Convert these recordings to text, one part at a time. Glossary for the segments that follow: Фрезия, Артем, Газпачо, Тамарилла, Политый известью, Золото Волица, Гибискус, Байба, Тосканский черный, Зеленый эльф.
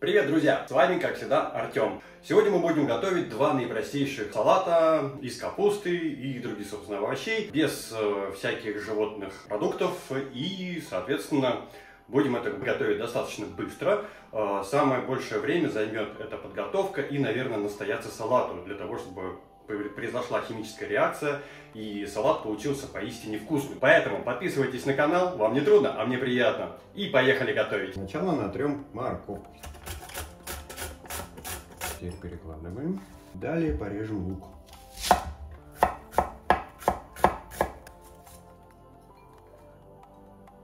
Привет, друзья! С вами, как всегда, Артем. Сегодня мы будем готовить два наипростейших салата из капусты и других, собственно, овощей, без всяких животных продуктов, и, соответственно, будем это готовить достаточно быстро. Самое большее время займет эта подготовка и, наверное, настояться салату, для того, чтобы произошла химическая реакция и салат получился поистине вкусным. Поэтому подписывайтесь на канал, вам не трудно, а мне приятно. И поехали готовить. Сначала натрем морковку. Теперь перекладываем. Далее порежем лук.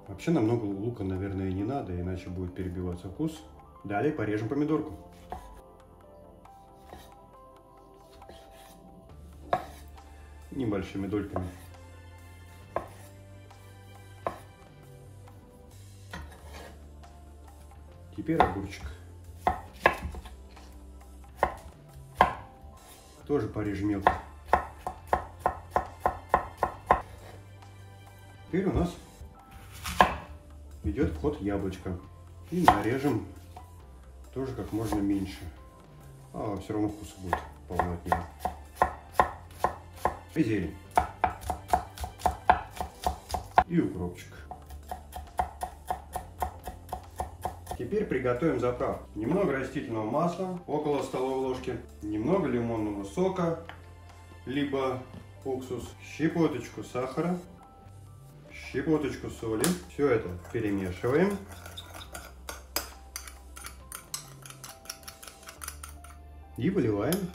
Вообще нам много лука, наверное, не надо, иначе будет перебиваться вкус. Далее порежем помидорку. Небольшими дольками. Теперь огурчик. Тоже порежем мелко. Теперь у нас идет в ход яблочко. И нарежем тоже как можно меньше. А все равно вкус будет полнотнее. И зелень. И укропчик. Теперь приготовим заправку. Немного растительного масла, около столовой ложки. Немного лимонного сока, либо уксус. Щепоточку сахара. Щепоточку соли. Все это перемешиваем. И выливаем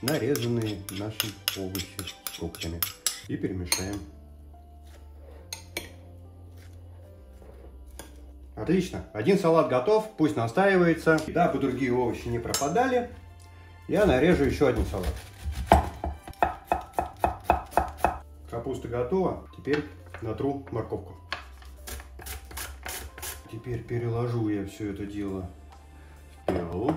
нарезанные наши овощи с фруктами. И перемешаем. Отлично. Один салат готов. Пусть настаивается. И дабы другие овощи не пропадали, я нарежу еще один салат. Капуста готова. Теперь натру морковку. Теперь переложу я все это дело в пиалу.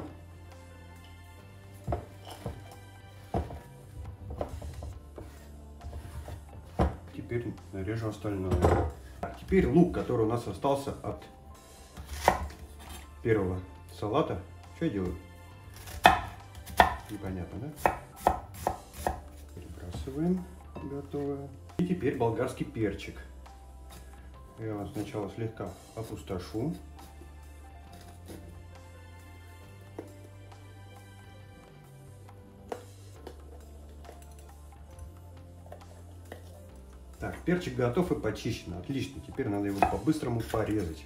Теперь нарежу остальное. А теперь лук, который у нас остался от первого салата. Что я делаю? Непонятно, да? Перебрасываем готовое. И теперь болгарский перчик. Я его сначала слегка опустошу. Так, перчик готов и почищен. Отлично. Теперь надо его по-быстрому порезать.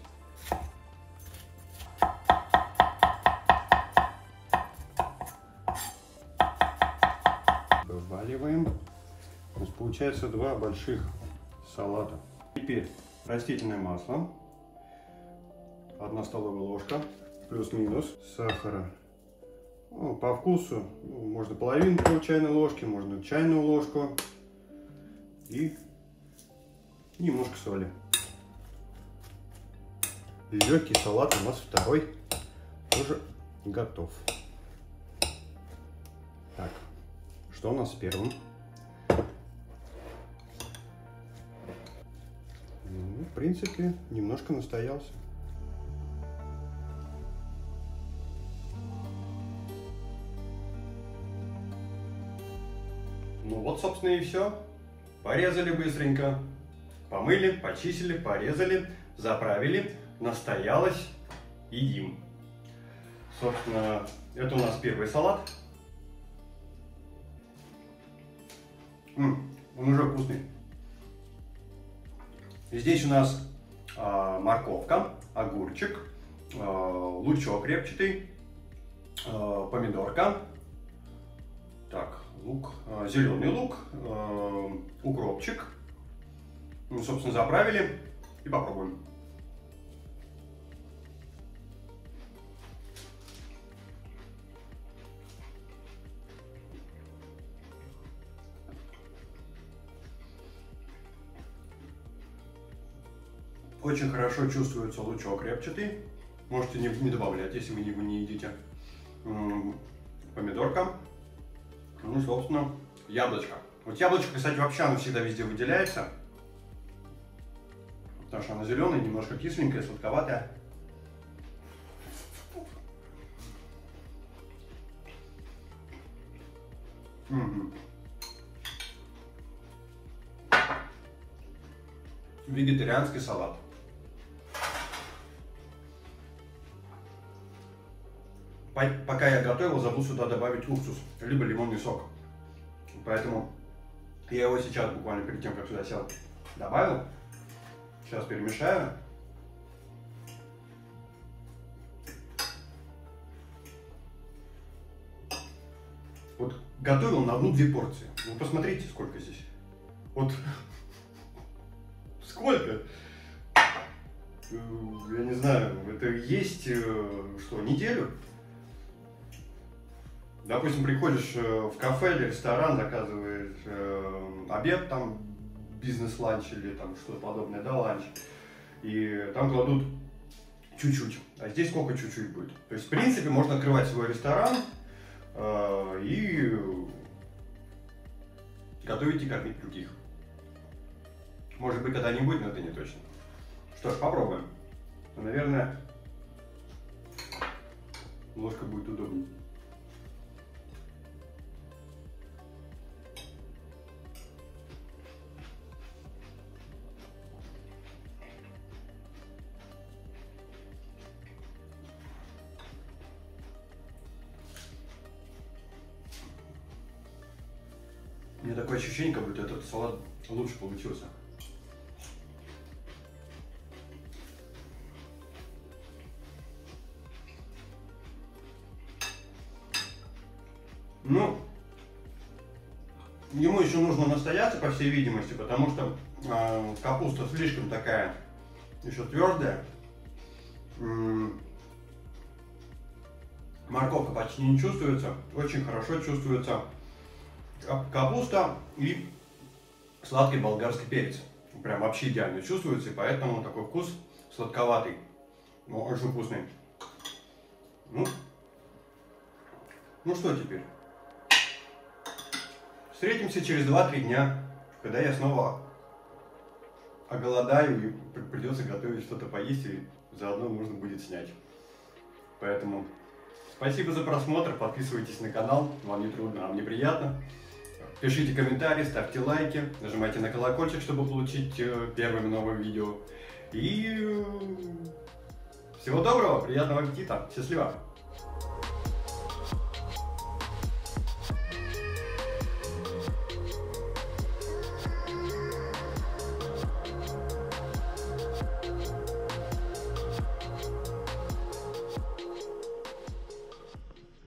Вываливаем. У нас получается два больших салата. Теперь растительное масло. 1 столовая ложка. Плюс-минус. Сахара. Ну, по вкусу. Можно половинку чайной ложки, можно чайную ложку. И немножко соли. Легкий салат у нас второй тоже готов. Так, что у нас с первым? Ну, в принципе, немножко настоялся. Ну вот, собственно, и все. Порезали быстренько. Помыли, почистили, порезали, заправили, настоялось, едим. Собственно, это у нас первый салат. Он уже вкусный. Здесь у нас морковка, огурчик, лучок репчатый, помидорка, так, лук, зеленый лук, укропчик. Ну, собственно, заправили и попробуем. Очень хорошо чувствуется лучок репчатый. Можете не добавлять, если вы его не едите. Помидорка. Ну, собственно, яблочко. Вот яблочко, кстати, вообще оно всегда везде выделяется. Потому что она зеленая, немножко кисленькая, сладковатая. Угу. Вегетарианский салат. Пока я готовил, забыл сюда добавить уксус, либо лимонный сок. Поэтому я его сейчас, буквально перед тем, как сюда сел, добавил. Сейчас перемешаю. Вот готовил на одну-две порции. Вы посмотрите, сколько здесь. Вот сколько? Я не знаю, это есть что, неделю? Допустим, приходишь в кафе или ресторан, заказываешь обед, там бизнес-ланч или там что-то подобное, да, ланч, и там кладут чуть-чуть, а здесь сколько чуть-чуть будет. То есть, в принципе, можно открывать свой ресторан и готовить и кормить других. Может быть, когда-нибудь, но это не точно. Что ж, попробуем. Наверное, ложка будет удобнее. У меня такое ощущение, как будто этот салат лучше получился. Ну, ему еще нужно настояться, по всей видимости, потому что капуста слишком такая еще твердая. Морковка почти не чувствуется, очень хорошо чувствуется капуста и сладкий болгарский перец. Прям вообще идеально чувствуется, и поэтому такой вкус сладковатый, но очень вкусный. Ну что теперь? Встретимся через 2-3 дня, когда я снова оголодаю и придется готовить что-то поесть, и заодно нужно будет снять. Поэтому спасибо за просмотр, подписывайтесь на канал, вам не трудно, а мне приятно. Пишите комментарии, ставьте лайки, нажимайте на колокольчик, чтобы получить первыми новые видео. И всего доброго, приятного аппетита, счастливо!